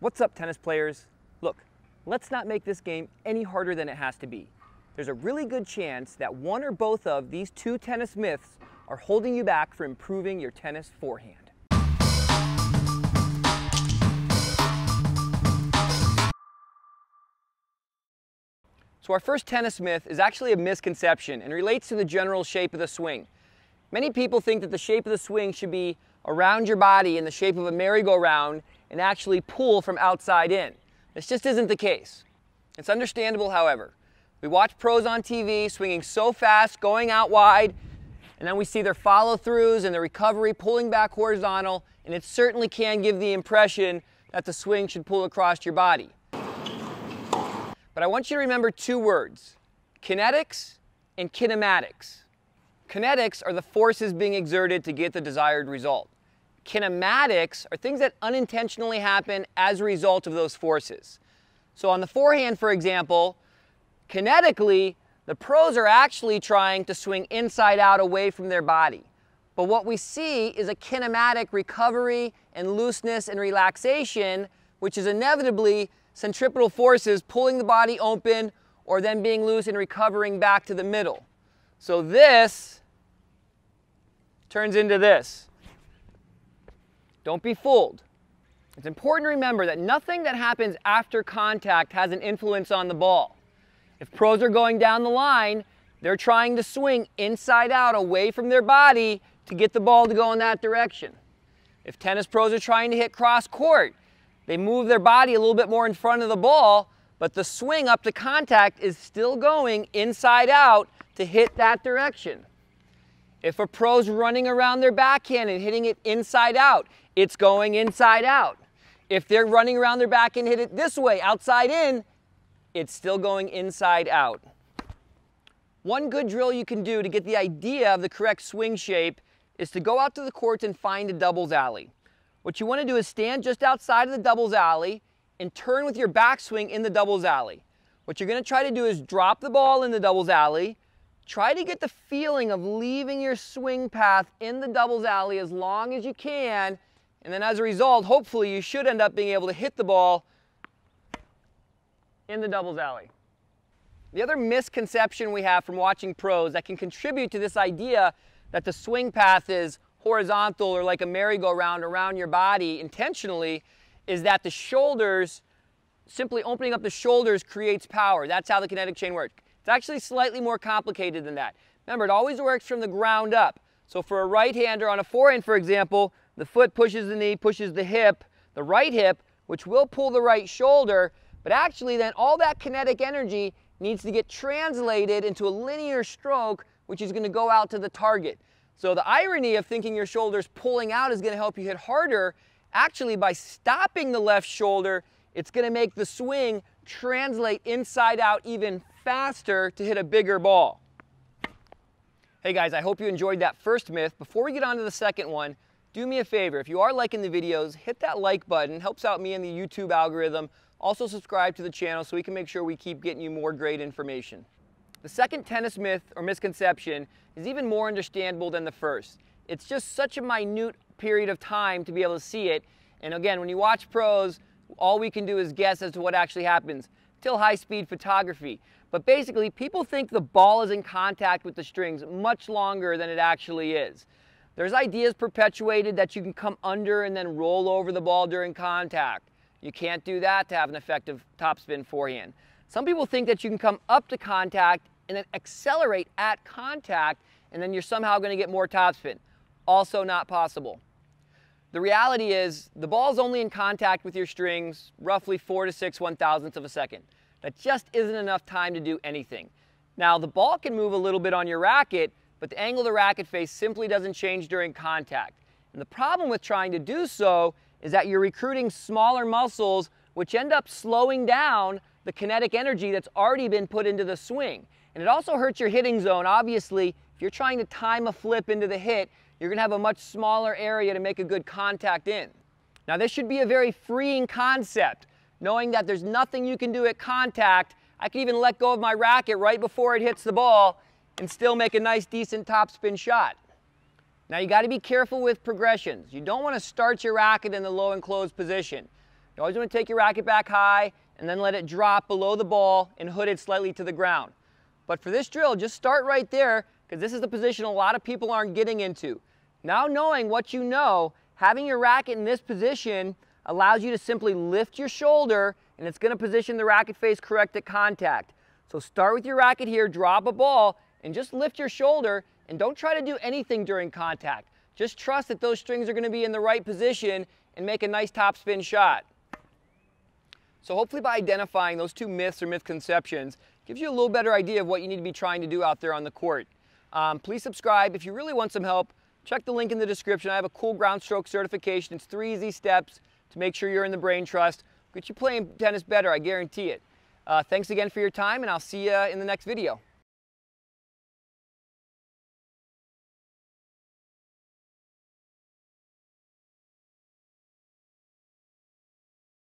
What's up, tennis players? Look, let's not make this game any harder than it has to be. There's a really good chance that one or both of these two tennis myths are holding you back from improving your tennis forehand. So our first tennis myth is actually a misconception and relates to the general shape of the swing. Many people think that the shape of the swing should be around your body in the shape of a merry-go-round and actually pull from outside in. This just isn't the case. It's understandable, however. We watch pros on TV swinging so fast, going out wide, and then we see their follow-throughs and their recovery pulling back horizontal, and it certainly can give the impression that the swing should pull across your body. But I want you to remember two words: kinetics and kinematics. Kinetics are the forces being exerted to get the desired result. Kinematics are things that unintentionally happen as a result of those forces. So on the forehand, for example, kinetically, the pros are actually trying to swing inside out away from their body. But what we see is a kinematic recovery and looseness and relaxation, which is inevitably centripetal forces pulling the body open or then being loose and recovering back to the middle. So this turns into this. Don't be fooled. It's important to remember that nothing that happens after contact has an influence on the ball. If pros are going down the line, they're trying to swing inside out away from their body to get the ball to go in that direction. If tennis pros are trying to hit cross court, they move their body a little bit more in front of the ball, but the swing up to contact is still going inside out to hit that direction. If a pro's running around their backhand and hitting it inside out, it's going inside out. If they're running around their backhand and hit it this way, outside in, it's still going inside out. One good drill you can do to get the idea of the correct swing shape is to go out to the courts and find a doubles alley. What you want to do is stand just outside of the doubles alley and turn with your backswing in the doubles alley. What you're going to try to do is drop the ball in the doubles alley. Try to get the feeling of leaving your swing path in the doubles alley as long as you can, and then as a result, hopefully you should end up being able to hit the ball in the doubles alley. The other misconception we have from watching pros that can contribute to this idea that the swing path is horizontal or like a merry-go-round around your body intentionally is that the shoulders, simply opening up the shoulders creates power. That's how the kinetic chain works. It's actually slightly more complicated than that. Remember, it always works from the ground up. So for a right-hander on a forehand, for example, the foot pushes the knee, pushes the hip, the right hip, which will pull the right shoulder, but actually then all that kinetic energy needs to get translated into a linear stroke, which is going to go out to the target. So the irony of thinking your shoulder's pulling out is going to help you hit harder. Actually, by stopping the left shoulder, it's going to make the swing translate inside out even faster to hit a bigger ball. Hey guys, I hope you enjoyed that first myth. Before we get on to the second one, do me a favor. If you are liking the videos, hit that like button. It helps out me and the YouTube algorithm. Also subscribe to the channel so we can make sure we keep getting you more great information. The second tennis myth or misconception is even more understandable than the first. It's just such a minute period of time to be able to see it. And again, when you watch pros, all we can do is guess as to what actually happens till high-speed photography. But basically, people think the ball is in contact with the strings much longer than it actually is. There's ideas perpetuated that you can come under and then roll over the ball during contact. You can't do that to have an effective topspin forehand. Some people think that you can come up to contact and then accelerate at contact, and then you're somehow going to get more topspin. Also not possible. The reality is the ball's only in contact with your strings roughly 4 to 6 one-thousandths of a second. That just isn't enough time to do anything. Now, the ball can move a little bit on your racket, but the angle of the racket face simply doesn't change during contact. And the problem with trying to do so is that you're recruiting smaller muscles, which end up slowing down the kinetic energy that's already been put into the swing. And it also hurts your hitting zone. Obviously, if you're trying to time a flip into the hit, you're going to have a much smaller area to make a good contact in. Now, this should be a very freeing concept, knowing that there's nothing you can do at contact. I can even let go of my racket right before it hits the ball and still make a nice, decent topspin shot. Now, you got to be careful with progressions. You don't want to start your racket in the low and closed position. You always want to take your racket back high and then let it drop below the ball and hood it slightly to the ground. But for this drill, just start right there, because this is the position a lot of people aren't getting into. Now knowing what you know, having your racket in this position allows you to simply lift your shoulder, and it's going to position the racket face correct at contact. So start with your racket here, drop a ball, and just lift your shoulder, and don't try to do anything during contact. Just trust that those strings are going to be in the right position and make a nice topspin shot. So hopefully by identifying those two myths or misconceptions, gives you a little better idea of what you need to be trying to do out there on the court. Please subscribe. If you really want some help, check the link in the description. I have a cool ground stroke certification. It's 3 easy steps to make sure you're in the brain trust. Get you playing tennis better, I guarantee it. Thanks again for your time, and I'll see you in the next video.